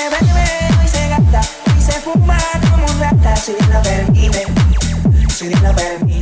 se bebe, hoy se gasta, hoy se fuma como un rata, si Dios lo permite, si Dios lo permite.